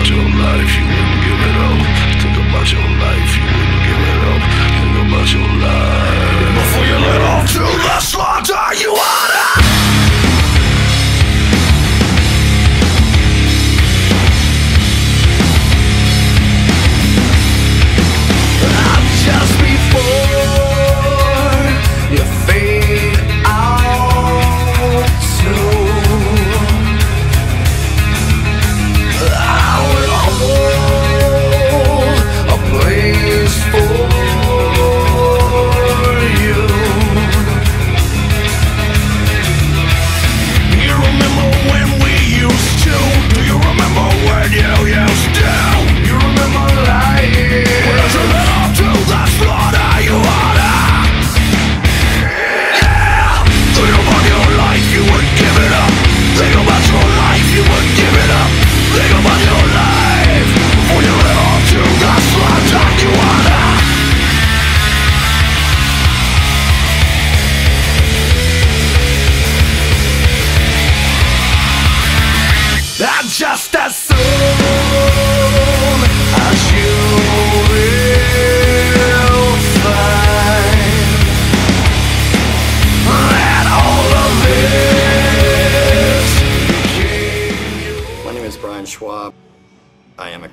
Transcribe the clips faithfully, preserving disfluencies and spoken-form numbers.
about your life, you wouldn't give it up. Think about your life, you wouldn't give it up. Think about your life before you let off to the slaughter. You oughta. I'm just before you fade out soon.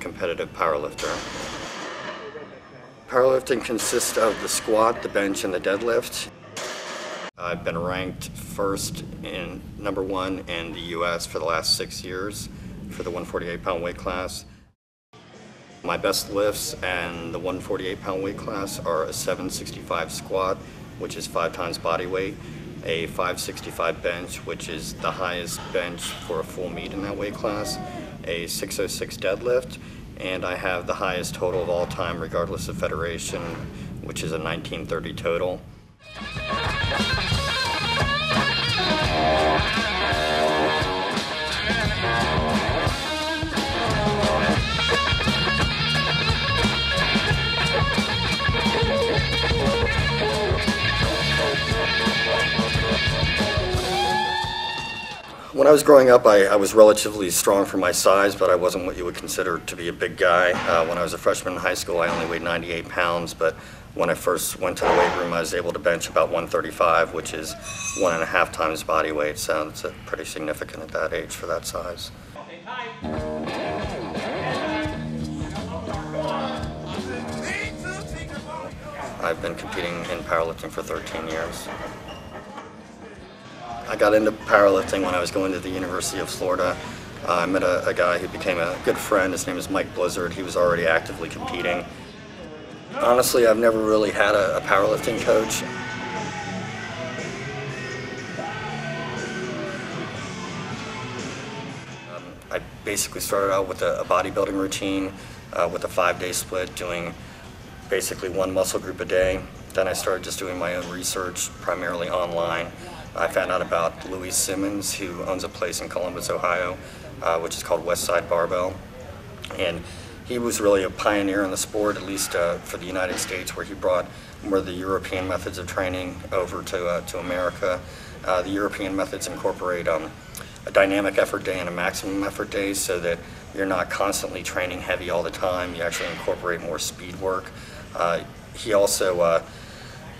Competitive powerlifter. Powerlifting consists of the squat, the bench, and the deadlift. I've been ranked first in number one in the U S for the last six years for the one forty-eight pound weight class. My best lifts and the one forty-eight pound weight class are a seven sixty-five squat, which is five times body weight, a five sixty-five bench, which is the highest bench for a full meet in that weight class, a six oh six deadlift, and I have the highest total of all time regardless of federation, which is a nineteen thirty total. When I was growing up, I, I was relatively strong for my size, but I wasn't what you would consider to be a big guy. Uh, when I was a freshman in high school, I only weighed ninety-eight pounds, but when I first went to the weight room, I was able to bench about one thirty-five, which is one and a half times body weight, so it's pretty significant at that age for that size. I've been competing in powerlifting for thirteen years. I got into powerlifting when I was going to the University of Florida. Uh, I met a, a guy who became a good friend. His name is Mike Blizzard. He was already actively competing. Honestly, I've never really had a, a powerlifting coach. Um, I basically started out with a, a bodybuilding routine uh, with a five-day split, doing basically one muscle group a day. Then I started just doing my own research, primarily online. I found out about Louis Simmons, who owns a place in Columbus, Ohio, uh, which is called Westside Barbell. And he was really a pioneer in the sport, at least uh, for the United States, where he brought more of the European methods of training over to, uh, to America. Uh, the European methods incorporate um, a dynamic effort day and a maximum effort day, so that you're not constantly training heavy all the time. You actually incorporate more speed work. Uh, he also uh,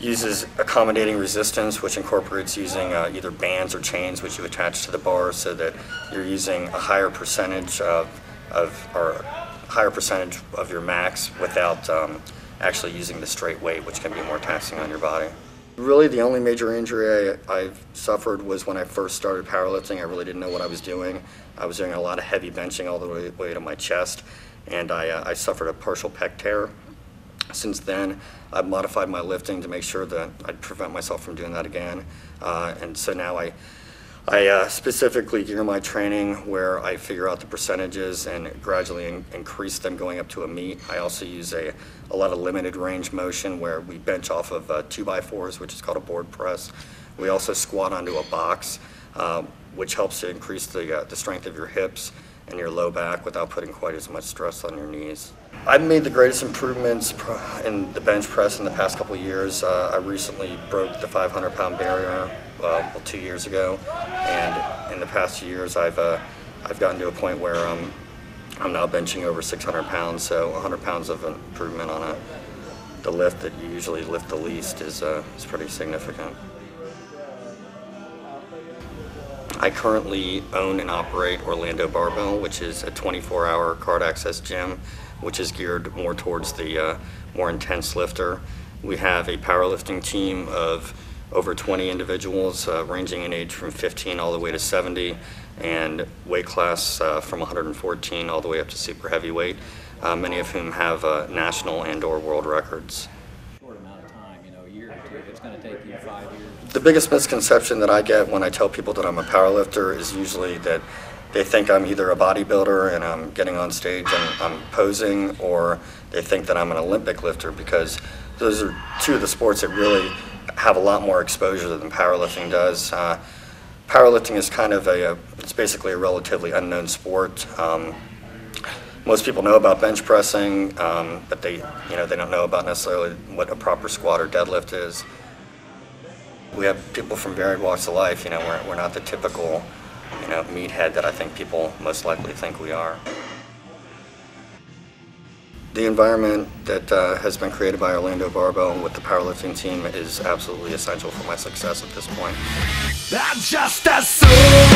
uses accommodating resistance, which incorporates using uh, either bands or chains which you attach to the bar, so that you're using a higher percentage of, of or higher percentage of your max without um, actually using the straight weight, which can be more taxing on your body. Really, the only major injury I, I've suffered was when I first started powerlifting. I really didn't know what I was doing. I was doing a lot of heavy benching all the way, way to my chest, and I, uh, I suffered a partial pec tear. Since then, I've modified my lifting to make sure that I prevent myself from doing that again. Uh, and so now I, I uh, specifically gear my training where I figure out the percentages and gradually in increase them going up to a meet. I also use a, a lot of limited range motion where we bench off of uh, two by fours, which is called a board press. We also squat onto a box, uh, which helps to increase the, uh, the strength of your hips and your low back without putting quite as much stress on your knees. I've made the greatest improvements in the bench press in the past couple of years. Uh, I recently broke the five hundred pound barrier uh, well, two years ago, and in the past few years I've, uh, I've gotten to a point where um, I'm now benching over six hundred pounds, so one hundred pounds of improvement on a, the lift that you usually lift the least is, uh, is pretty significant. I currently own and operate Orlando Barbell, which is a twenty-four hour card access gym, which is geared more towards the uh, more intense lifter. We have a powerlifting team of over twenty individuals, uh, ranging in age from fifteen all the way to seventy, and weight class uh, from one hundred fourteen all the way up to super heavyweight, uh, many of whom have uh, national and or world records. The biggest misconception that I get when I tell people that I'm a powerlifter is usually that they think I'm either a bodybuilder and I'm getting on stage and I'm posing, or they think that I'm an Olympic lifter, because those are two of the sports that really have a lot more exposure than powerlifting does. Uh, powerlifting is kind of a, a, it's basically a relatively unknown sport. Um, most people know about bench pressing, um, but they, you know, they don't know about necessarily what a proper squat or deadlift is. We have people from varied walks of life. You know, we're, we're not the typical, you know, meathead that I think people most likely think we are. The environment that uh, has been created by Orlando Barbell with the powerlifting team is absolutely essential for my success at this point. I'm just a